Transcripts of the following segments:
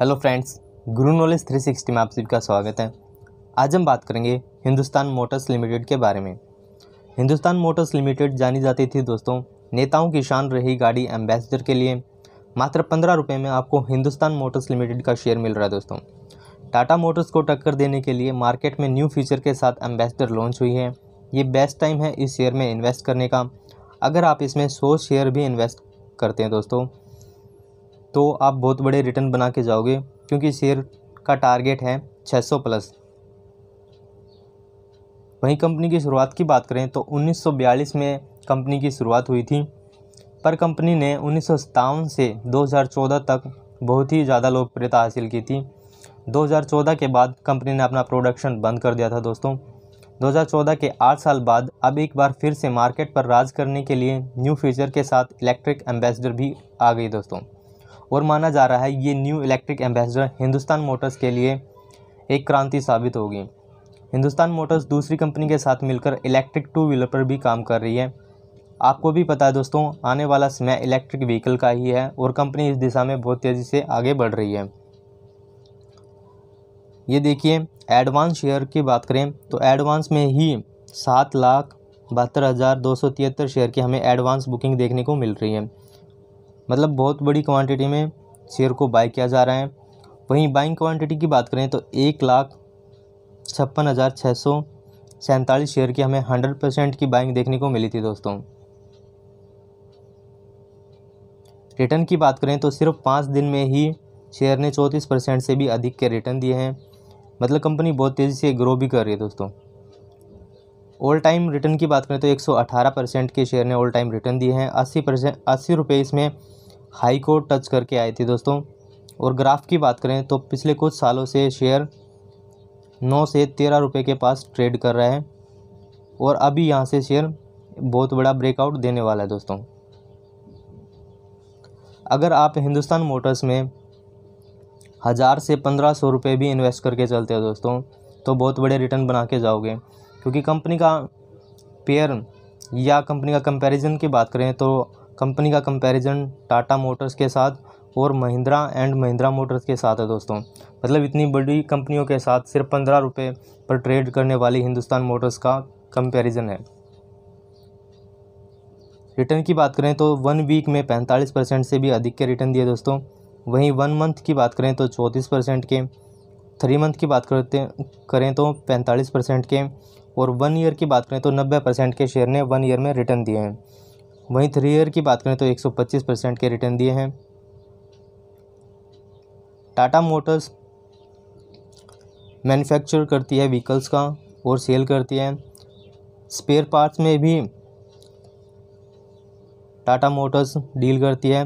Hello friends, Guru knowledge 360 में आप सभी का स्वागत है। आज हम बात करेंगे हिंदुस्तान मोटर्स लिमिटेड के बारे में। हिंदुस्तान मोटर्स लिमिटेड जानी जाती थी दोस्तों नेताओं की शान रही गाड़ी एम्बेसडर के लिए। मात्र 15 रुपये में आपको हिंदुस्तान मोटर्स लिमिटेड का शेयर मिल रहा है दोस्तों। टाटा मोटर्स को टक्कर देने के लिए मार्केट में न्यू फीचर के साथ एम्बेसडर लॉन्च हुई है। ये बेस्ट टाइम है इस शेयर में इन्वेस्ट करने का। अगर आप इसमें 100 शेयर भी इन्वेस्ट करते हैं दोस्तों तो आप बहुत बड़े रिटर्न बना के जाओगे, क्योंकि शेयर का टारगेट है 600 प्लस। वहीं कंपनी की शुरुआत की बात करें तो 1942 में कंपनी की शुरुआत हुई थी, पर कंपनी ने 1957 से 2014 तक बहुत ही ज़्यादा लोकप्रियता हासिल की थी। 2014 के बाद कंपनी ने अपना प्रोडक्शन बंद कर दिया था दोस्तों। 2014 के 8 साल बाद अब एक बार फिर से मार्केट पर राज करने के लिए न्यू फीचर के साथ इलेक्ट्रिक एम्बेसडर भी आ गई दोस्तों। और माना जा रहा है ये new electric ambassador Hindustan motors के लिए एक क्रांति साबित होगी। हिंदुस्तान मोटर्स दूसरी कंपनी के साथ मिलकर इलेक्ट्रिक 2 व्हीलर पर भी काम कर रही है। आपको भी पता है दोस्तों, आने वाला समय इलेक्ट्रिक व्हीकल का ही है और कंपनी इस दिशा में बहुत तेज़ी से आगे बढ़ रही है। ये देखिए, एडवांस शेयर की बात करें तो एडवांस में ही 7,72,273 शेयर की हमें एडवांस बुकिंग देखने को मिल रही है। मतलब बहुत बड़ी क्वांटिटी में शेयर को बाई किया जा रहा है। वहीं बाइंग क्वांटिटी की बात करें तो 1,56,647 शेयर की हमें 100% की बाइंग देखने को मिली थी दोस्तों। रिटर्न की बात करें तो सिर्फ 5 दिन में ही शेयर ने 34% से भी अधिक के रिटर्न दिए हैं। मतलब कंपनी बहुत तेज़ी से ग्रो भी कर रही है दोस्तों। ऑल टाइम रिटर्न की बात करें तो 118% के शेयर ने ऑल टाइम रिटर्न दिए हैं। 80 रुपये इसमें हाई को टच करके आए थे दोस्तों। और ग्राफ की बात करें तो पिछले कुछ सालों से शेयर 9 से 13 रुपये के पास ट्रेड कर रहा है और अभी यहाँ से शेयर बहुत बड़ा ब्रेकआउट देने वाला है दोस्तों। अगर आप हिंदुस्तान मोटर्स में 1,000 से 1,500 रुपये भी इन्वेस्ट करके चलते हो दोस्तों तो बहुत बड़े रिटर्न बना के जाओगे, क्योंकि कंपनी का पेयर या कंपनी का कंपैरिजन की बात करें तो कंपनी का कंपैरिजन टाटा मोटर्स के साथ और महिंद्रा एंड महिंद्रा मोटर्स के साथ है दोस्तों। मतलब इतनी बड़ी कंपनियों के साथ सिर्फ 15 रुपये पर ट्रेड करने वाली हिंदुस्तान मोटर्स का कंपैरिजन है। रिटर्न की बात करें तो 1 वीक में 45% से भी अधिक के रिटर्न दिए दोस्तों। वहीं 1 मंथ की बात करें तो 34% के, 3 मंथ की बात करें तो 45% के, और 1 ईयर की बात करें तो 90% के शेयर ने 1 ईयर में रिटर्न दिए हैं। वहीं 3 ईयर की बात करें तो 125% के रिटर्न दिए हैं। टाटा मोटर्स मैन्युफैक्चर करती है व्हीकल्स का और सेल करती है। स्पेयर पार्ट्स में भी टाटा मोटर्स डील करती है।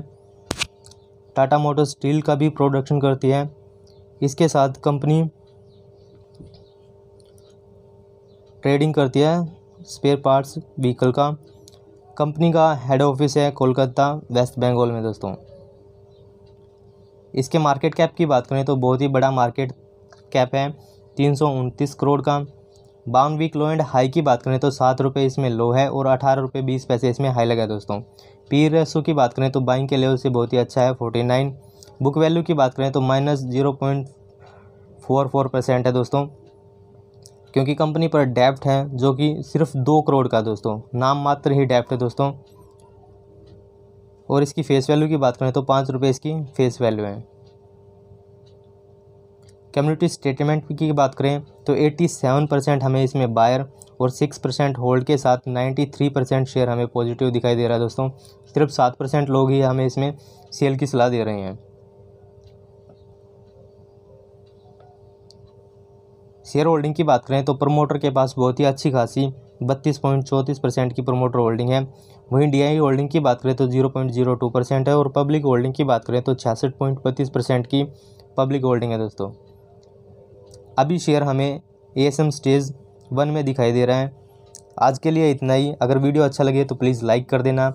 टाटा मोटर्स स्टील का भी प्रोडक्शन करती है। इसके साथ कंपनी ट्रेडिंग करती है स्पेयर पार्ट्स व्हीकल का। कंपनी का हेड ऑफिस है कोलकाता, वेस्ट बंगाल में दोस्तों। इसके मार्केट कैप की बात करें तो बहुत ही बड़ा मार्केट कैप है, 329 करोड़ का। 52 वीक लो एंड हाई की बात करें तो 7 रुपये इसमें लो है और 18 रुपये 20 पैसे इसमें हाई लगा दोस्तों। पी रेशो की बात करें तो बाइंग के लेवल से बहुत ही अच्छा है, 49। बुक वैल्यू की बात करें तो -0.44% है दोस्तों, क्योंकि कंपनी पर डेप्ट है जो कि सिर्फ 2 करोड़ का दोस्तों, नाम मात्र ही डेप्ट है दोस्तों। और इसकी फेस वैल्यू की बात करें तो 5 रुपये इसकी फेस वैल्यू है। कम्युनिटी स्टेटमेंट की बात करें तो 87% हमें इसमें बायर और 6% होल्ड के साथ 93% शेयर हमें पॉजिटिव दिखाई दे रहा है दोस्तों। सिर्फ 7% लोग ही हमें इसमें सेल की सलाह दे रहे हैं। शेयर होल्डिंग की बात करें तो प्रमोटर के पास बहुत ही अच्छी खासी 32.34% की प्रमोटर होल्डिंग है। वहीं डीआई होल्डिंग की बात करें तो 0.02% है और पब्लिक होल्डिंग की बात करें तो 66.32% की पब्लिक होल्डिंग है दोस्तों। अभी शेयर हमें ASM स्टेज 1 में दिखाई दे रहा है। आज के लिए इतना ही। अगर वीडियो अच्छा लगे तो प्लीज़ लाइक कर देना।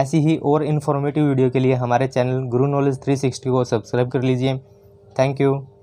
ऐसी ही और इन्फॉर्मेटिव वीडियो के लिए हमारे चैनल गुरु नॉलेज 360 को सब्सक्राइब कर लीजिए। Thank you.